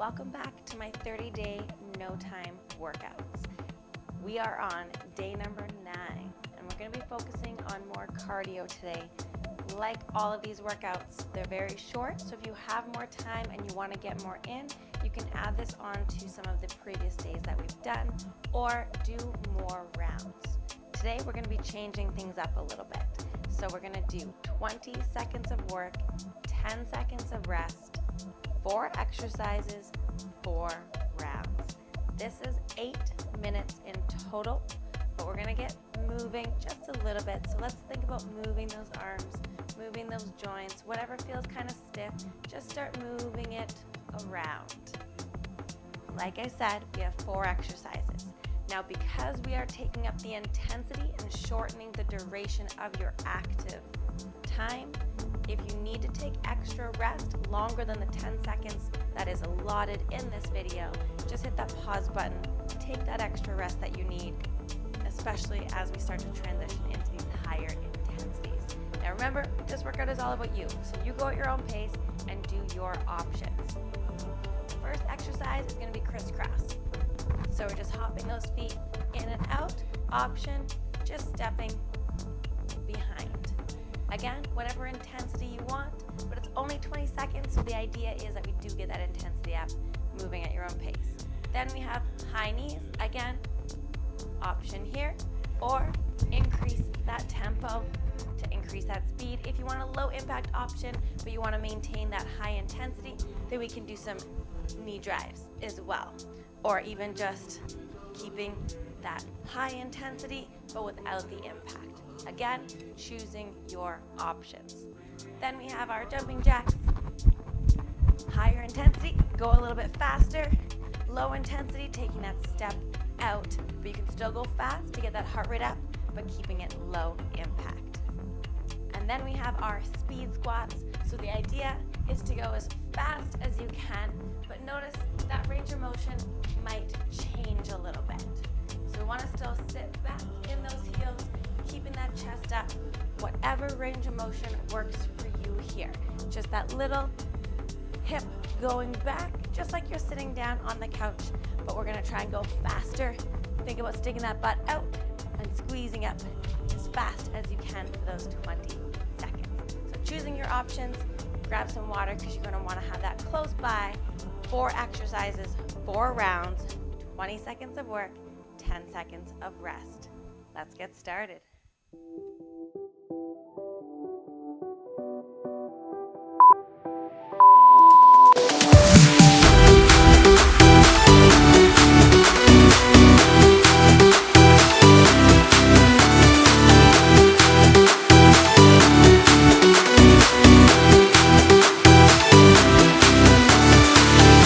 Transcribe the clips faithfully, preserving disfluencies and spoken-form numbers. Welcome back to my thirty day no time workouts. We are on day number nine and we're going to be focusing on more cardio today. Like all of these workouts, they're very short, so if you have more time and you want to get more in, you can add this on to some of the previous days that we've done or do more rounds. Today we're going to be changing things up a little bit. So we're going to do twenty seconds of work, ten seconds of rest, four exercises, four rounds. This is eight minutes in total, but we're gonna get moving just a little bit. So let's think about moving those arms, moving those joints, whatever feels kind of stiff, just start moving it around. Like I said, we have four exercises. Now, because we are taking up the intensity and shortening the duration of your active time, if you need to take extra rest longer than the ten seconds that is allotted in this video, just hit that pause button, take that extra rest that you need, especially as we start to transition into these higher intensities. Now remember, this workout is all about you, so you go at your own pace and do your options. The first exercise is going to be crisscross. So we're just hopping those feet in and out, option, just stepping behind. Again, whatever intensity you want, but it's only twenty seconds, so the idea is that we do get that intensity up, moving at your own pace. Then we have high knees, again, option here, or increase that tempo to increase that speed. If you want a low impact option, but you want to maintain that high intensity, then we can do some knee drives as well, or even just keeping that high intensity, but without the impact. Again, choosing your options. Then we have our jumping jacks. Higher intensity, go a little bit faster. Low intensity, taking that step out, but you can still go fast to get that heart rate up, but keeping it low impact. And then we have our speed squats. So the idea is to go as fast as you can, but notice that range of motion might change a little bit. So we want to still sit back in those heels, keeping that chest up, whatever range of motion works for you here. Just that little hip going back, just like you're sitting down on the couch, but we're gonna try and go faster. Think about sticking that butt out and squeezing up as fast as you can for those twenty seconds. So choosing your options, grab some water because you're gonna wanna have that close by. Four exercises, four rounds, twenty seconds of work, ten seconds of rest. Let's get started.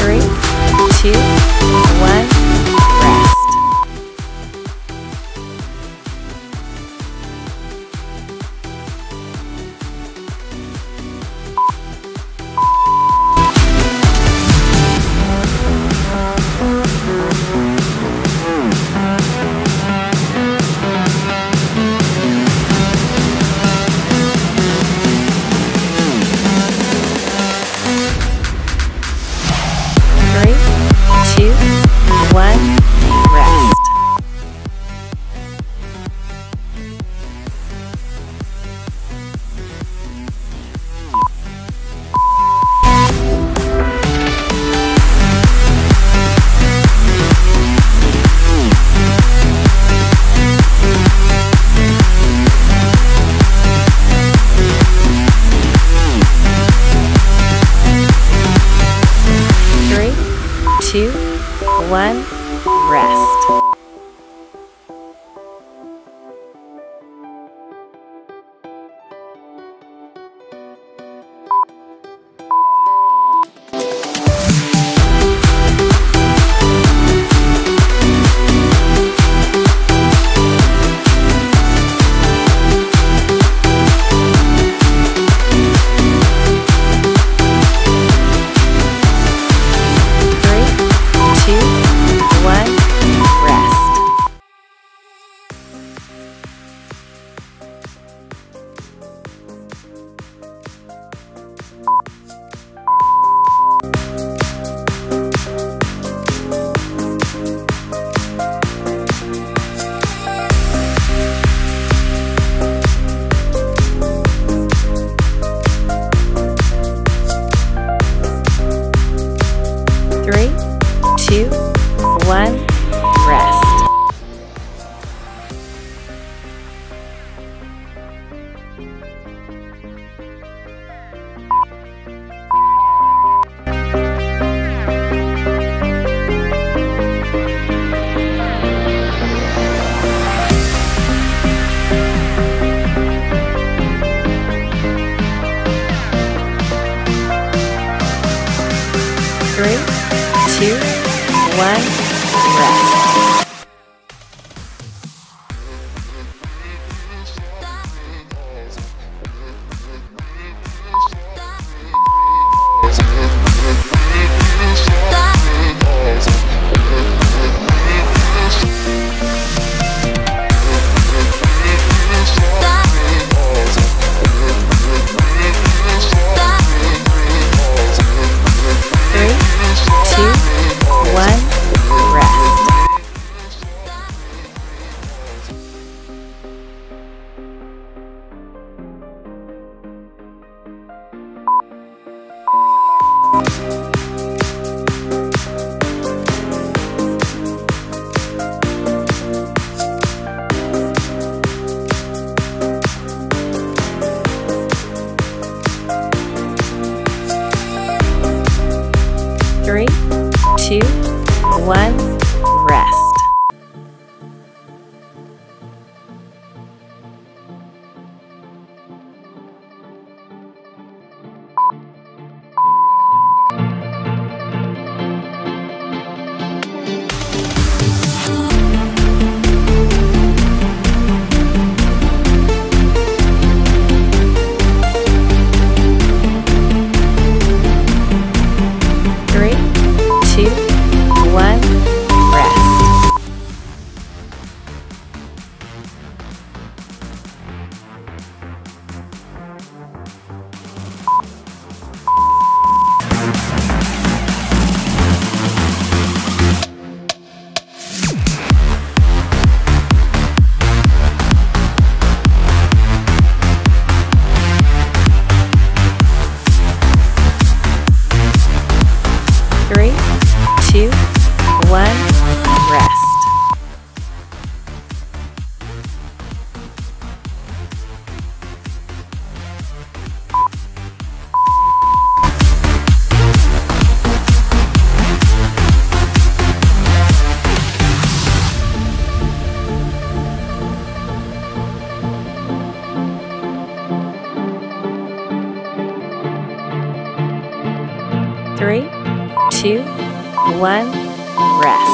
Three, two, one. Two, one, rest. Two, one, rest. three, two, one, rest. Three, two, one, rest. Three, two, one, rest. Three, two, one, rest. Three, two, one, rest.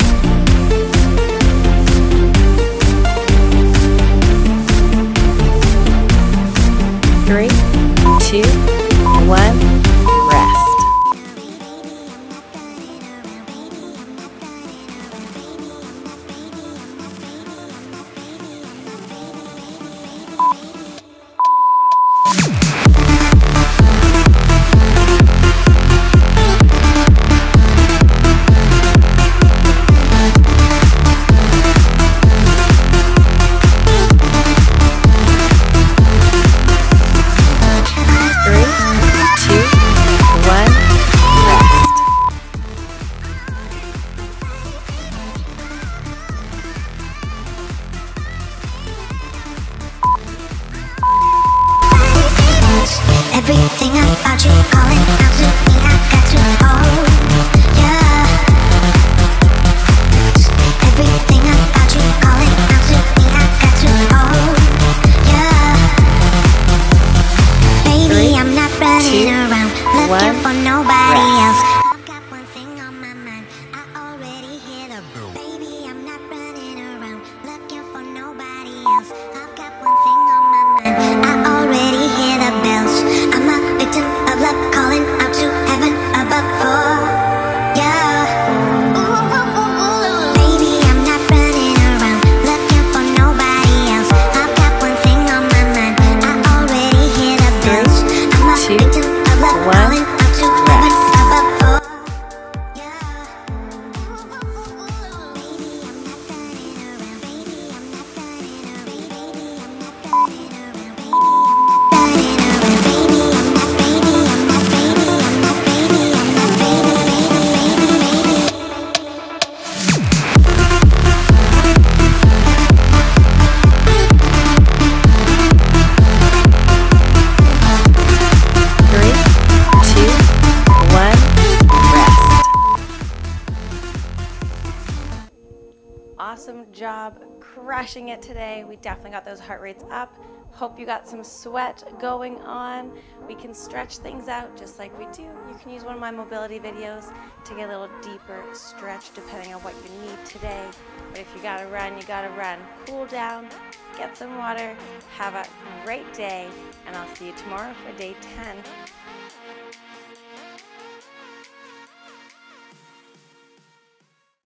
Three, two, one, rest. Everything about you, all it comes to me, I've got to hold, yeah. Everything about you, all it comes to me, I've got to hold, yeah. Baby, three, I'm not running two, around, looking one, for nobody rest. Else. I've got one thing on my mind, I already hear the bell. Baby, I'm not running around, looking for nobody else. I've got one thing on my mind, I already hear the bells. Of love calling out to heaven above for ya. Baby, I'm not running around looking for nobody else. I've got one thing on my mind, I already hear the bells. I'm crushing it today. We definitely got those heart rates up. Hope you got some sweat going on. We can stretch things out just like we do. You can use one of my mobility videos to get a little deeper stretch depending on what you need today. But if you gotta run, you gotta run. Cool down, get some water, have a great day, and I'll see you tomorrow for day ten.